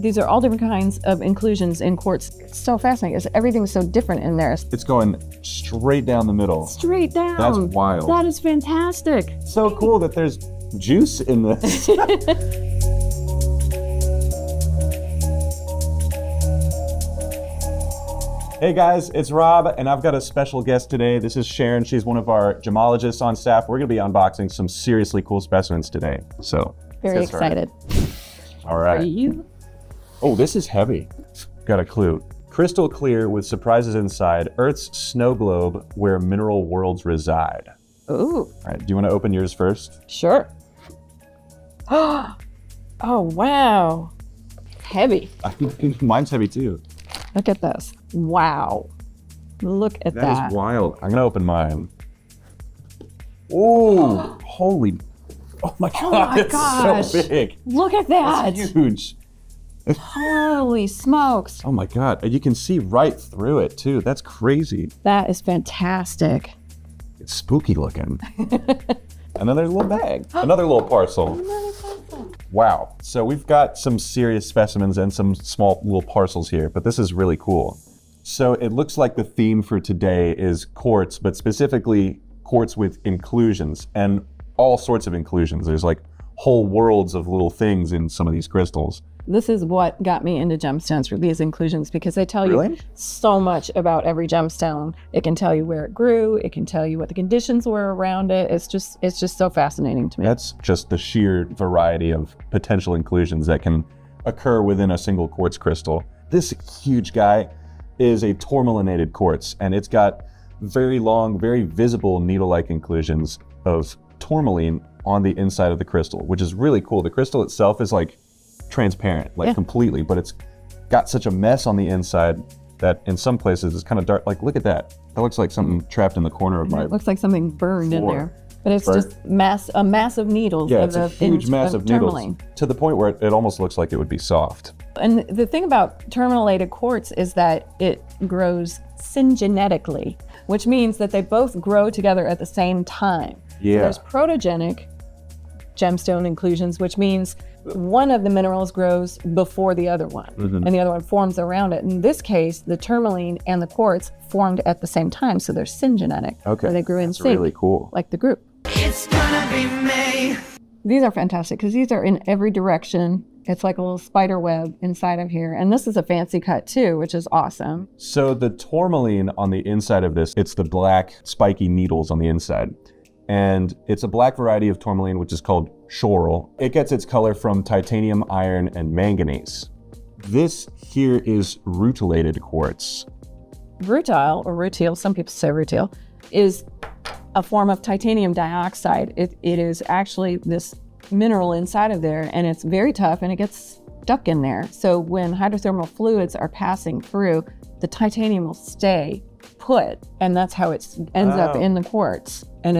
These are all different kinds of inclusions in quartz. It's so fascinating. Everything's so different in there. It's going straight down the middle. Straight down. That's wild. That is fantastic. So cool that there's juice in this. Hey guys, it's Rob, and I've got a special guest today. This is Sharon. She's one of our gemologists on staff. We're going to be unboxing some seriously cool specimens today. So, very excited. All right. Are you? Oh, this is heavy. Got a clue. Crystal clear with surprises inside, Earth's snow globe where mineral worlds reside. Ooh. All right, do you want to open yours first? Sure. Oh, wow. Heavy. Mine's heavy too. Look at this. Wow. Look at that. That is wild. I'm going to open mine. Oh, holy. Oh my God. Oh my gosh. It's so big. Look at that. It's huge. Holy smokes. Oh my God. And you can see right through it too. That's crazy. That is fantastic. It's spooky looking. Another little bag. Another little parcel. Another parcel. Wow. So we've got some serious specimens and some small little parcels here, but this is really cool. So it looks like the theme for today is quartz, but specifically quartz with inclusions and all sorts of inclusions. There's like whole worlds of little things in some of these crystals. This is what got me into gemstones, were these inclusions, because they tell you so much about every gemstone. It can tell you where it grew. It can tell you what the conditions were around it. It's just so fascinating to me. That's just the sheer variety of potential inclusions that can occur within a single quartz crystal. This huge guy is a tourmalinated quartz, and it's got very long, very visible needle-like inclusions of tourmaline on the inside of the crystal, which is really cool. The crystal itself is like transparent, like completely, but it's got such a mess on the inside that in some places it's kind of dark. Like, look at that. That looks like something trapped in the corner of my. It looks like something burned floor. In there. But it's burnt. Just a mass of needles. Yeah, it's a huge mass of needles to the point where it almost looks like it would be soft. And the thing about tourmalinated quartz is that it grows syngenetically, which means that they both grow together at the same time. Yeah. So there's protogenic gemstone inclusions, which means one of the minerals grows before the other one, and the other one forms around it. In this case, the tourmaline and the quartz formed at the same time, so they're syngenetic. Okay, so they grew in sync. That's really cool. Like the group. It's gonna be me. These are fantastic because these are in every direction. It's like a little spider web inside of here, and this is a fancy cut too, which is awesome. So the tourmaline on the inside of this, it's the black spiky needles on the inside. And it's a black variety of tourmaline, which is called schorl. It gets its color from titanium, iron, and manganese. This here is rutilated quartz. Rutile, or rutile, some people say rutile, is a form of titanium dioxide. It is actually this mineral inside of there, and it's very tough, and it gets stuck in there. So when hydrothermal fluids are passing through, the titanium will stay put, and that's how it ends up in the quartz. And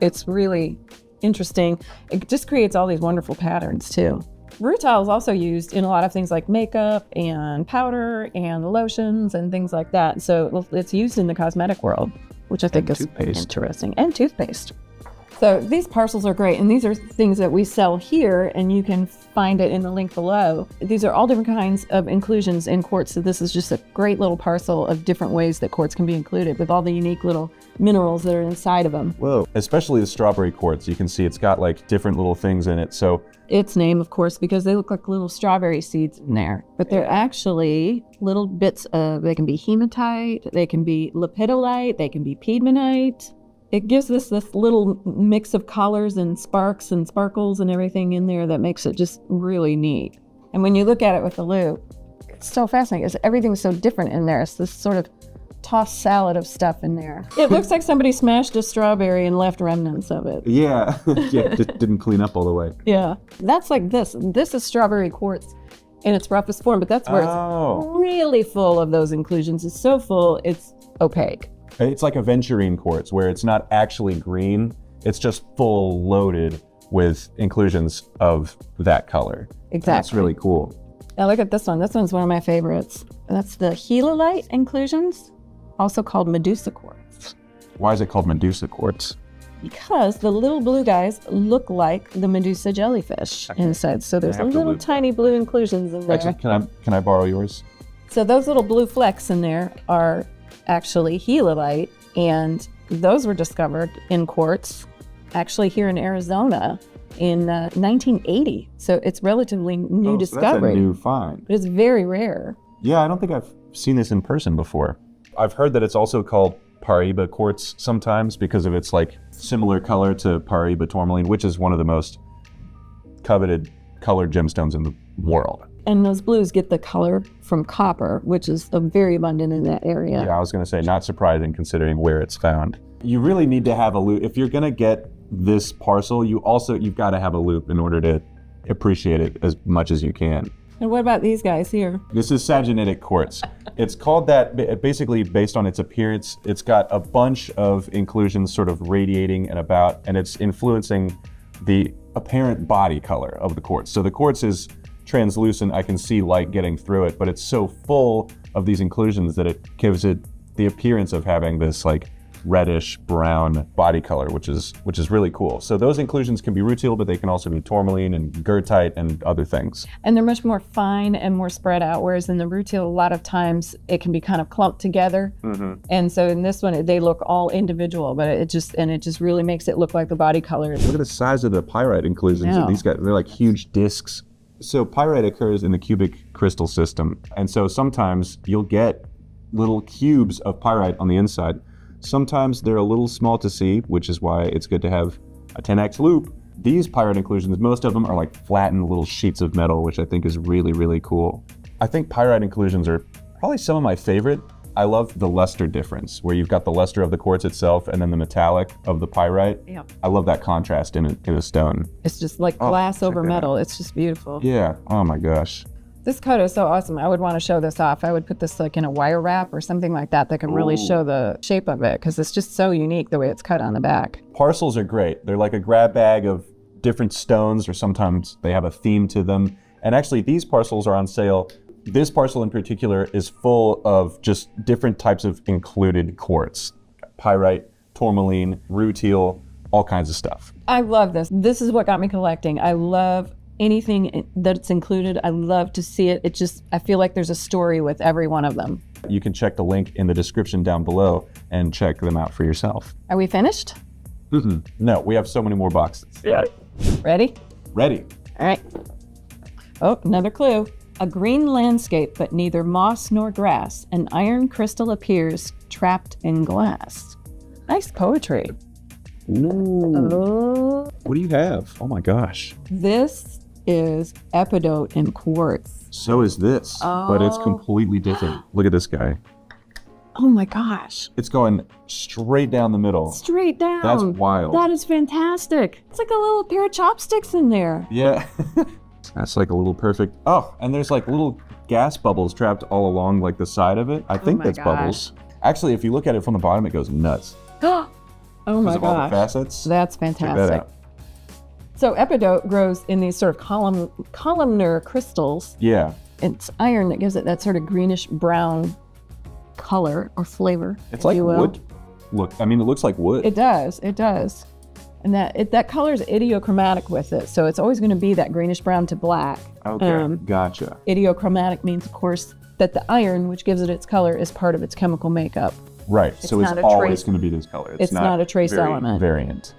it's really interesting. It just creates all these wonderful patterns too. Rutile is also used in a lot of things like makeup and powder and lotions and things like that. So it's used in the cosmetic world, which I think is interesting. And toothpaste. So these parcels are great, and these are things that we sell here, and you can find it in the link below. These are all different kinds of inclusions in quartz, so this is just a great little parcel of different ways that quartz can be included with all the unique little minerals that are inside of them. Whoa, especially the strawberry quartz. You can see it's got like different little things in it, so. Its name, of course, because they look like little strawberry seeds in there, but they're actually little bits of, they can be hematite, they can be lepidolite, they can be pedmanite. It gives us this little mix of colors and sparks and sparkles and everything in there that makes it just really neat. And when you look at it with the loop, it's so fascinating. Everything's so different in there. It's this sort of tossed salad of stuff in there. It looks like somebody smashed a strawberry and left remnants of it. Yeah, yeah, just didn't clean up all the way. Yeah, that's like this. This is strawberry quartz in its roughest form, but that's where it's really full of those inclusions. It's so full, it's opaque. It's like a Venturine quartz where it's not actually green, it's just full loaded with inclusions of that color. Exactly. That's really cool. Now look at this one. This one's one of my favorites. That's the helolite inclusions, also called Medusa quartz. Why is it called Medusa quartz? because the little blue guys look like the Medusa jellyfish inside. So there's little tiny blue inclusions in there. Actually, can I borrow yours? So those little blue flecks in there are actually helobite, and those were discovered in quartz actually here in Arizona in 1980. So it's relatively new discovery. That's a new find. But it's very rare. Yeah, I don't think I've seen this in person before. I've heard that it's also called Paraíba quartz sometimes because of its like similar color to Paraíba tourmaline, which is one of the most coveted colored gemstones in the world. And those blues get the color from copper, which is very abundant in that area. Yeah, I was going to say, not surprising considering where it's found. You really need to have a loop. If you're going to get this parcel, you've got to have a loop in order to appreciate it as much as you can. And what about these guys here? This is Sagenitic quartz. It's called that basically based on its appearance. It's got a bunch of inclusions sort of radiating and about, and it's influencing the apparent body color of the quartz. So the quartz is translucent. I can see light getting through it, but it's so full of these inclusions that it gives it the appearance of having this like reddish brown body color, which is really cool. So those inclusions can be rutile, but they can also be tourmaline and girtite and other things. And they're much more fine and more spread out, whereas in the rutile, a lot of times it can be kind of clumped together. Mm-hmm. And so in this one, they look all individual, but it just really makes it look like the body color. Look at the size of the pyrite inclusions. These guys, they're like huge discs. So pyrite occurs in the cubic crystal system. And so sometimes you'll get little cubes of pyrite on the inside. Sometimes they're a little small to see, which is why it's good to have a 10x loop. These pyrite inclusions, most of them are like flattened little sheets of metal, which I think is really, really cool. I think pyrite inclusions are probably some of my favorite. I love the luster difference, where you've got the luster of the quartz itself and then the metallic of the pyrite. Yeah. I love that contrast in a stone. It's just like glass over metal. It's just beautiful. Yeah, oh my gosh. This coat is so awesome. I would want to show this off. I would put this like in a wire wrap or something like that can really show the shape of it, because it's just so unique the way it's cut on the back. Parcels are great. They're like a grab bag of different stones, or sometimes they have a theme to them. And actually these parcels are on sale. This parcel in particular is full of just different types of included quartz. Pyrite, tourmaline, rutile, all kinds of stuff. I love this. This is what got me collecting. I love anything that's included. I love to see it. It just, I feel like there's a story with every one of them. You can check the link in the description down below and check them out for yourself. Are we finished? Mm-mm. No, we have so many more boxes. Yeah. Ready? Ready. All right. Oh, another clue. A green landscape, but neither moss nor grass. An iron crystal appears trapped in glass. Nice poetry. Ooh. Oh. What do you have? Oh my gosh. This is epidote in quartz. So is this, but it's completely different. Look at this guy. Oh my gosh. It's going straight down the middle. Straight down. That's wild. That is fantastic. It's like a little pair of chopsticks in there. Yeah. That's like a little perfect. Oh, and there's like little gas bubbles trapped all along like the side of it. I think that's bubbles. Actually, if you look at it from the bottom, it goes nuts. Oh my gosh. All the facets. That's fantastic. So epidote grows in these sort of columnar crystals. Yeah. It's iron that gives it that sort of greenish brown color or flavor. It's like wood. Look, I mean, it looks like wood. It does. It does. And that color is idiochromatic with it. So it's always going to be that greenish brown to black. Okay. Gotcha. Idiochromatic means, of course, that the iron, which gives it its color, is part of its chemical makeup. Right. So it's always going to be this color. It's not a trace element. Variant.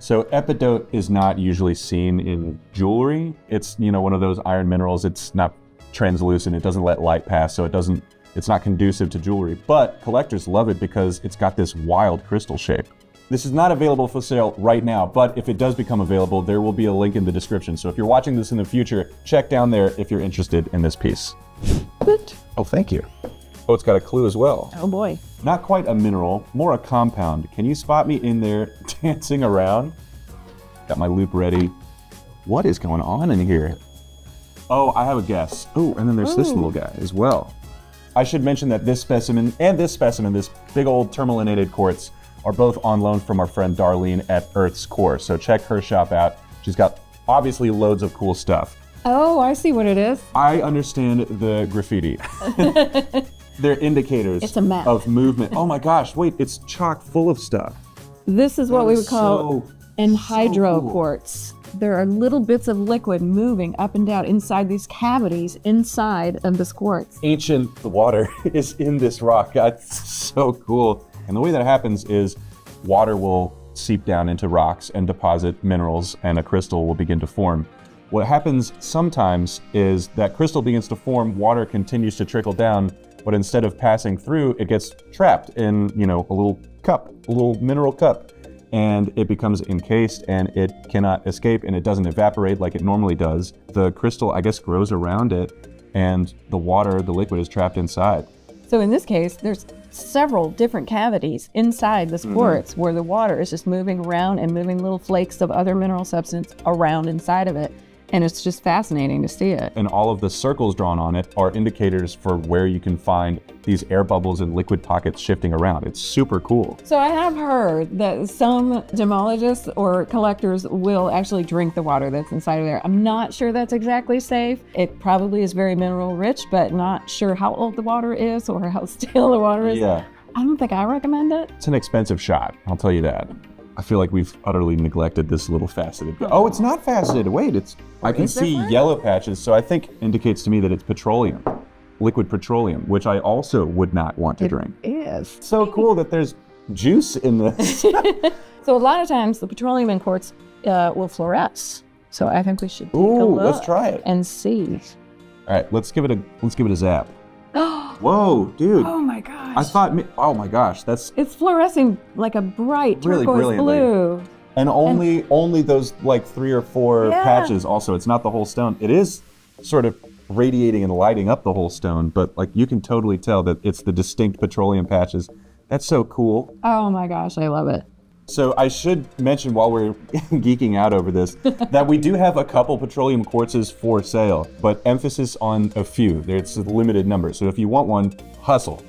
So epidote is not usually seen in jewelry. It's, you know, one of those iron minerals. It's not translucent. It doesn't let light pass, so it's not conducive to jewelry. But collectors love it because it's got this wild crystal shape. This is not available for sale right now, but if it does become available, there will be a link in the description. So if you're watching this in the future, check down there if you're interested in this piece. Good. Oh, thank you. Oh, it's got a clue as well. Oh boy. Not quite a mineral, more a compound. Can you spot me in there dancing around? Got my loop ready. What is going on in here? Oh, I have a guess. Oh, and then there's this little guy as well. I should mention that this specimen and this specimen, this big old tourmalinated quartz, are both on loan from our friend Darlene at Earth's Core. So check her shop out. She's got obviously loads of cool stuff. Oh, I see what it is. I understand the graffiti. They're indicators of movement. Oh my gosh, wait, it's chock full of stuff. This is what we would call anhydro quartz. There are little bits of liquid moving up and down inside these cavities inside of this quartz. Ancient water is in this rock. That's so cool. And the way that happens is water will seep down into rocks and deposit minerals, and a crystal will begin to form. What happens sometimes is that crystal begins to form, water continues to trickle down, but instead of passing through, it gets trapped in, you know, a little cup, a little mineral cup, and it becomes encased and it cannot escape and it doesn't evaporate like it normally does. The crystal, I guess, grows around it and the water, the liquid, is trapped inside. So in this case, there's several different cavities inside this quartz where the water is just moving around and moving little flakes of other mineral substance around inside of it. And it's just fascinating to see it. And all of the circles drawn on it are indicators for where you can find these air bubbles and liquid pockets shifting around. It's super cool. So I have heard that some gemologists or collectors will actually drink the water that's inside of there. I'm not sure that's exactly safe. It probably is very mineral rich, but not sure how old the water is or how stale the water is. Yeah. I don't think I recommend it. It's an expensive shot, I'll tell you that. I feel like we've utterly neglected this little faceted. Oh, it's not faceted. Wait, it's. I can see yellow patches, so I think indicates to me that it's petroleum, liquid petroleum, which I also would not want to drink. It is. So cool that there's juice in this. So a lot of times the petroleum in quartz will fluoresce. So I think we should take a look. Let's try it and see. All right, let's give it a zap. Whoa, dude. Oh my gosh. I thought, oh my gosh, that's... It's fluorescing like a bright turquoise blue. And only those like 3 or 4 patches also. It's not the whole stone. It is sort of radiating and lighting up the whole stone, but like you can totally tell that it's the distinct petroleum patches. That's so cool. Oh my gosh, I love it. So I should mention while we're geeking out over this, that we do have a couple petroleum quartzes for sale, but emphasis on a few. It's a limited number. So if you want one, hustle.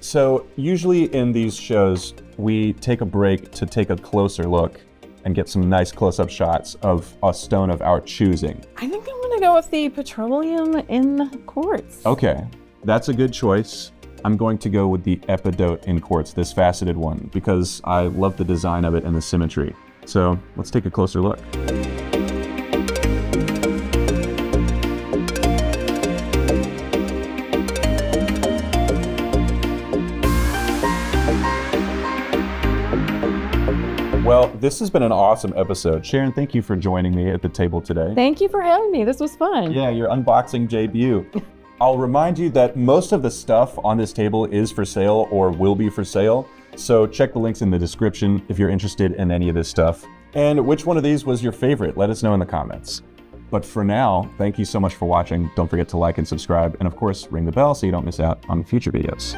So usually in these shows, we take a break to take a closer look and get some nice close-up shots of a stone of our choosing. I think I'm gonna go with the petroleum in quartz. Okay, that's a good choice. I'm going to go with the Epidote in quartz, this faceted one, because I love the design of it and the symmetry. So let's take a closer look. Well, this has been an awesome episode. Sharon, thank you for joining me at the table today. Thank you for having me. This was fun. Yeah, your unboxing debut. I'll remind you that most of the stuff on this table is for sale or will be for sale, so check the links in the description if you're interested in any of this stuff. And which one of these was your favorite? Let us know in the comments. But for now, thank you so much for watching. Don't forget to like and subscribe, and of course, ring the bell so you don't miss out on future videos.